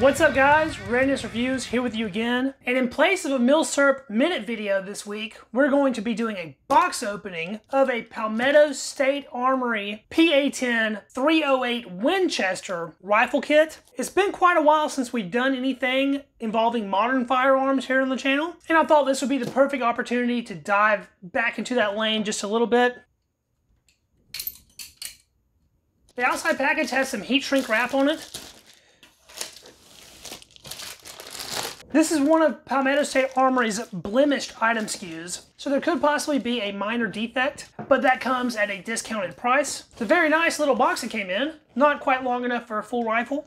What's up guys, Readiness Reviews here with you again, and in place of a MilSerp Minute video this week, we're going to be doing a box opening of a Palmetto State Armory PA-10-308 Winchester rifle kit. It's been quite a while since we've done anything involving modern firearms here on the channel, and I thought this would be the perfect opportunity to dive back into that lane just a little bit. The outside package has some heat shrink wrap on it. This is one of Palmetto State Armory's blemished item SKUs, so there could possibly be a minor defect, but that comes at a discounted price. It's a very nice little box that came in, not quite long enough for a full rifle.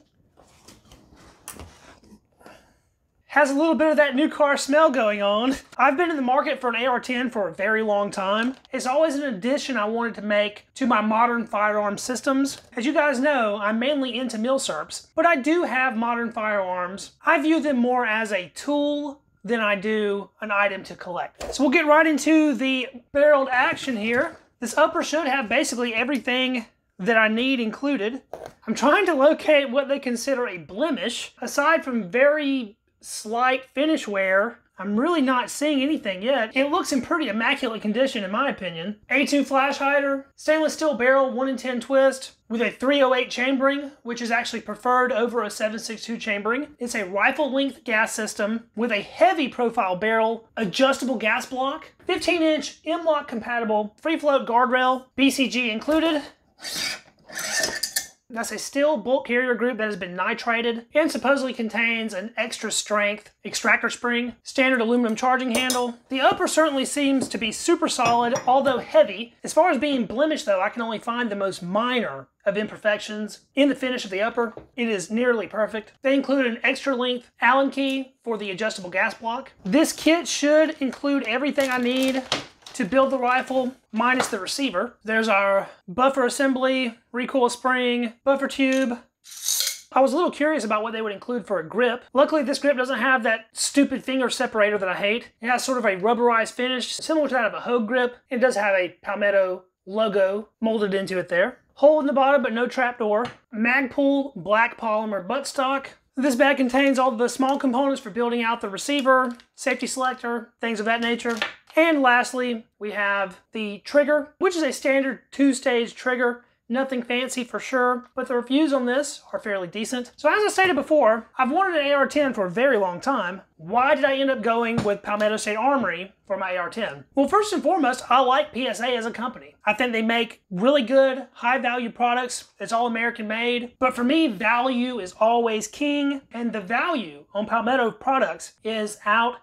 Has a little bit of that new car smell going on. I've been in the market for an AR-10 for a very long time. It's always an addition I wanted to make to my modern firearm systems. As you guys know, I'm mainly into MilSerps, but I do have modern firearms. I view them more as a tool than I do an item to collect. So we'll get right into the barreled action here. This upper should have basically everything that I need included. I'm trying to locate what they consider a blemish. Aside from very slight finish wear, I'm really not seeing anything yet. It looks in pretty immaculate condition in my opinion. A2 flash hider, stainless steel barrel 1-in-10 twist with a 308 chambering, which is actually preferred over a 7.62 chambering. It's a rifle length gas system with a heavy profile barrel, adjustable gas block, 15-inch M-lock compatible free float guardrail, BCG included. That's a steel bolt carrier group that has been nitrated and supposedly contains an extra strength extractor spring, standard aluminum charging handle. The upper certainly seems to be super solid, although heavy. As far as being blemished though, I can only find the most minor of imperfections in the finish of the upper. It is nearly perfect. They include an extra length Allen key for the adjustable gas block. This kit should include everything I need to build the rifle, minus the receiver. There's our buffer assembly, recoil spring, buffer tube. I was a little curious about what they would include for a grip. Luckily, this grip doesn't have that stupid finger separator that I hate. It has sort of a rubberized finish, similar to that of a Hogue grip. It does have a Palmetto logo molded into it there. Hole in the bottom, but no trapdoor. Magpul black polymer buttstock. This bag contains all the small components for building out the receiver, safety selector, things of that nature. And lastly, we have the trigger, which is a standard 2-stage trigger. Nothing fancy for sure, but the reviews on this are fairly decent. So as I stated before, I've wanted an AR-10 for a very long time. Why did I end up going with Palmetto State Armory for my AR-10? Well, first and foremost, I like PSA as a company. I think they make really good, high-value products. It's all American-made. But for me, value is always king, and the value on Palmetto products is outstanding.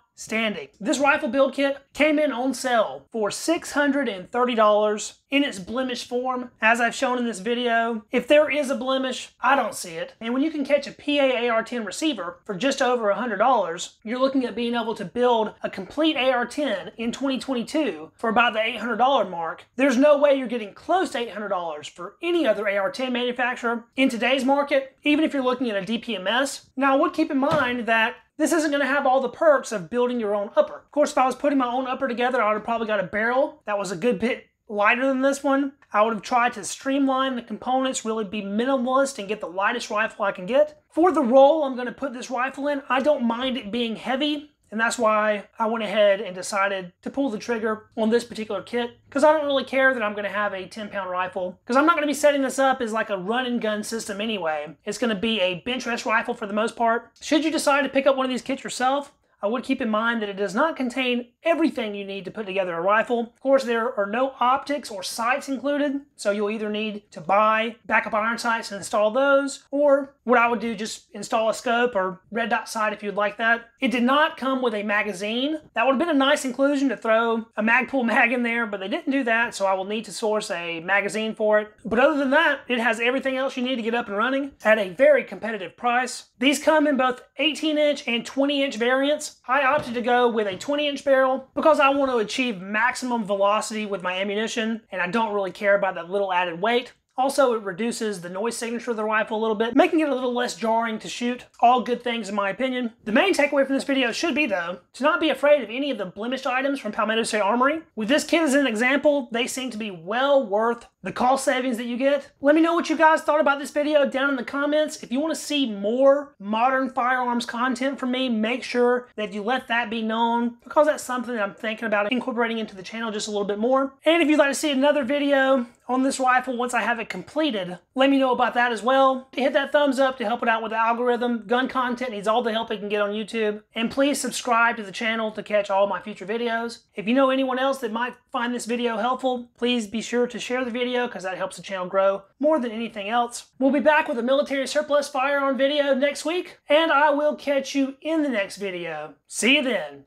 This rifle build kit came in on sale for $630 in its blemished form, as I've shown in this video. If there is a blemish, I don't see it. And when you can catch a PA AR-10 receiver for just over $100, you're looking at being able to build a complete AR-10 in 2022 for about the $800 mark. There's no way you're getting close to $800 for any other AR-10 manufacturer in today's market, even if you're looking at a DPMS. Now, I would keep in mind that this isn't going to have all the perks of building your own upper. Of course, if I was putting my own upper together, I would have probably got a barrel that was a good bit lighter than this one. I would have tried to streamline the components, really be minimalist and get the lightest rifle I can get. For the role I'm going to put this rifle in, I don't mind it being heavy, and that's why I went ahead and decided to pull the trigger on this particular kit, because I don't really care that I'm going to have a 10-pound rifle, because I'm not going to be setting this up as like a run-and-gun system anyway. It's going to be a bench rest rifle for the most part. Should you decide to pick up one of these kits yourself, I would keep in mind that it does not contain everything you need to put together a rifle. Of course, there are no optics or sights included, so you'll either need to buy backup iron sights and install those, or what I would do, just install a scope or red dot sight if you'd like that. It did not come with a magazine. That would have been a nice inclusion to throw a Magpul mag in there, but they didn't do that, so I will need to source a magazine for it. But other than that, it has everything else you need to get up and running at a very competitive price. These come in both 18-inch and 20-inch variants. I opted to go with a 20-inch barrel because I want to achieve maximum velocity with my ammunition, and I don't really care about that little added weight. Also, it reduces the noise signature of the rifle a little bit, making it a little less jarring to shoot. All good things in my opinion. The main takeaway from this video should be, though, to not be afraid of any of the blemished items from Palmetto State Armory. With this kit as an example, they seem to be well worth the cost savings that you get. Let me know what you guys thought about this video down in the comments. If you want to see more modern firearms content from me, make sure that you let that be known, because that's something that I'm thinking about incorporating into the channel just a little bit more. And if you'd like to see another video on this rifle once I have it completed, let me know about that as well. Hit that thumbs up to help it out with the algorithm. Gun content needs all the help it can get on YouTube. And please subscribe to the channel to catch all my future videos. If you know anyone else that might find this video helpful, please be sure to share the video, because that helps the channel grow more than anything else. We'll be back with a military surplus firearm video next week, and I will catch you in the next video. See you then.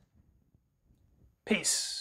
Peace.